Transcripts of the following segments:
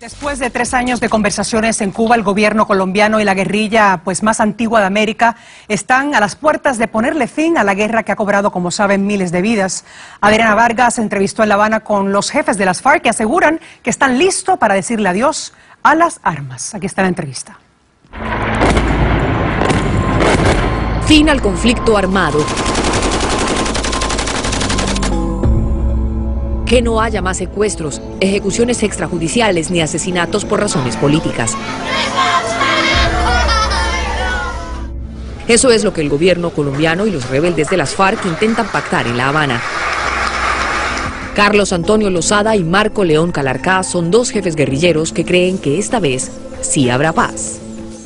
Después de 3 años de conversaciones en Cuba, el gobierno colombiano y la guerrilla más antigua de América están a las puertas de ponerle fin a la guerra que ha cobrado, como saben, miles de vidas. Adriana Vargas se entrevistó en La Habana con los jefes de las FARC que aseguran que están listos para decirle adiós a las armas. Aquí está la entrevista. Fin al conflicto armado. Que no haya más secuestros, ejecuciones extrajudiciales ni asesinatos por razones políticas. Eso es lo que el gobierno colombiano y los rebeldes de las FARC intentan pactar en La Habana. Carlos Antonio Lozada y Marco León Calarcá son dos jefes guerrilleros que creen que esta vez sí habrá paz.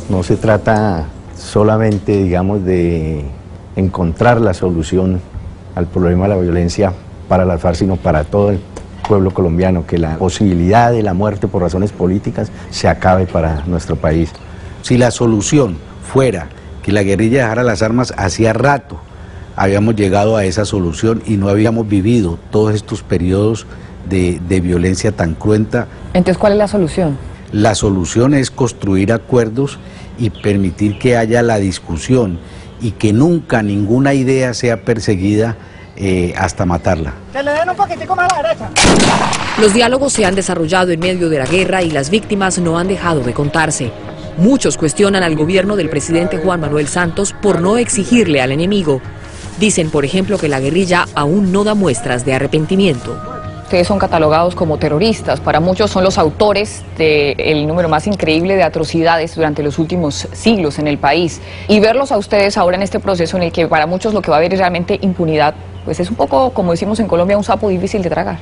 No se trata solamente, digamos, de encontrar la solución al problema de la violencia para las FARC, sino para todo el pueblo colombiano, que la posibilidad de la muerte por razones políticas se acabe para nuestro país. Si la solución fuera que la guerrilla dejara las armas, hacía rato habíamos llegado a esa solución y no habíamos vivido todos estos periodos de violencia tan cruenta. Entonces, ¿cuál es la solución? La solución es construir acuerdos y permitir que haya la discusión y que nunca ninguna idea sea perseguida hasta matarla. Que le den un poquitico más a la derecha. Los diálogos se han desarrollado en medio de la guerra y las víctimas no han dejado de contarse. Muchos cuestionan al gobierno del presidente Juan Manuel Santos por no exigirle al enemigo. Dicen, por ejemplo, que la guerrilla aún no da muestras de arrepentimiento. Ustedes son catalogados como terroristas. Para muchos son los autores del número más increíble de atrocidades durante los últimos siglos en el país. Y verlos a ustedes ahora en este proceso en el que para muchos lo que va a haber es realmente impunidad, pues es un poco, como decimos en Colombia, un sapo difícil de tragar.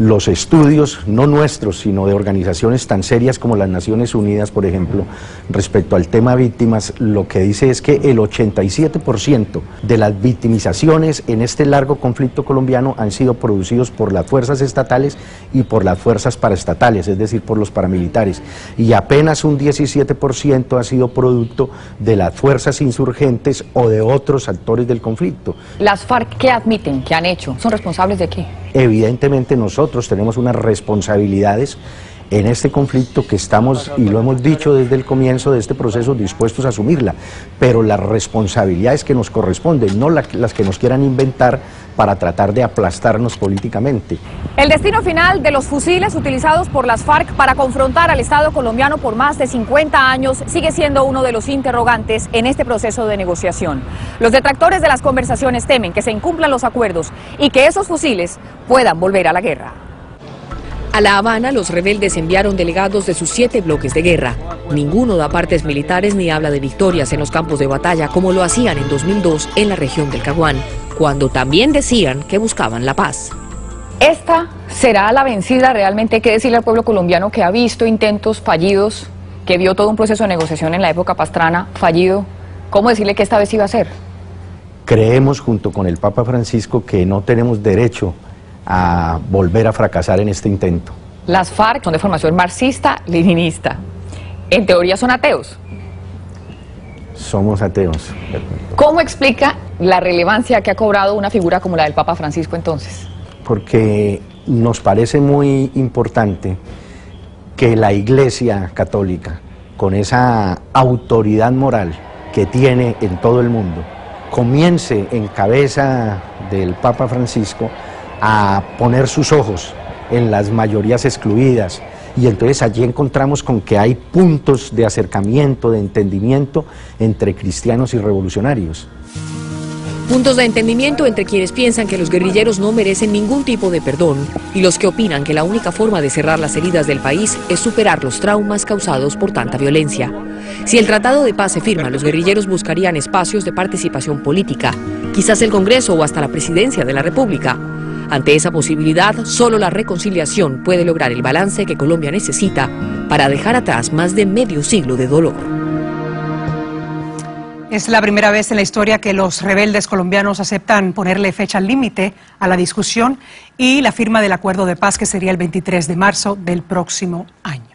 Los estudios, no nuestros, sino de organizaciones tan serias como las Naciones Unidas, por ejemplo, respecto al tema víctimas, lo que dice es que el 87% de las victimizaciones en este largo conflicto colombiano han sido producidos por las fuerzas estatales y por las fuerzas paraestatales, es decir, por los paramilitares, y apenas un 17% ha sido producto de las fuerzas insurgentes o de otros actores del conflicto. ¿Las FARC qué admiten que han hecho? ¿Son responsables de qué? Evidentemente nosotros tenemos unas responsabilidades en este conflicto que estamos, y lo hemos dicho desde el comienzo de este proceso, dispuestos a asumirla, pero las responsabilidades que nos corresponden, no las que nos quieran inventar para tratar de aplastarnos políticamente. El destino final de los fusiles utilizados por las FARC para confrontar al Estado colombiano por más de 50 años sigue siendo uno de los interrogantes en este proceso de negociación. Los detractores de las conversaciones temen que se incumplan los acuerdos y que esos fusiles puedan volver a la guerra. A La Habana, los rebeldes enviaron delegados de sus 7 bloques de guerra. Ninguno da partes militares ni habla de victorias en los campos de batalla, como lo hacían en 2002 en la región del Caguán, cuando también decían que buscaban la paz. ¿Esta será la vencida? Realmente hay que decirle al pueblo colombiano que ha visto intentos fallidos, que vio todo un proceso de negociación en la época Pastrana fallido. ¿Cómo decirle que esta vez iba a ser? Creemos, junto con el Papa Francisco, que no tenemos derecho a volver a fracasar en este intento. Las FARC son de formación marxista-leninista. En teoría son ateos. Somos ateos. ¿Cómo explica la relevancia que ha cobrado una figura como la del Papa Francisco entonces? Porque nos parece muy importante que la Iglesia Católica, con esa autoridad moral que tiene en todo el mundo, comience en cabeza del Papa Francisco a poner sus ojos en las mayorías excluidas, y entonces allí encontramos con que hay puntos de acercamiento, de entendimiento entre cristianos y revolucionarios. Puntos de entendimiento entre quienes piensan que los guerrilleros no merecen ningún tipo de perdón y los que opinan que la única forma de cerrar las heridas del país es superar los traumas causados por tanta violencia. Si el tratado de paz se firma, los guerrilleros buscarían espacios de participación política, quizás el Congreso o hasta la presidencia de la República. Ante esa posibilidad, solo la reconciliación puede lograr el balance que Colombia necesita para dejar atrás más de medio siglo de dolor. Es la primera vez en la historia que los rebeldes colombianos aceptan ponerle fecha límite a la discusión y la firma del acuerdo de paz, que sería el 23 de marzo del próximo año.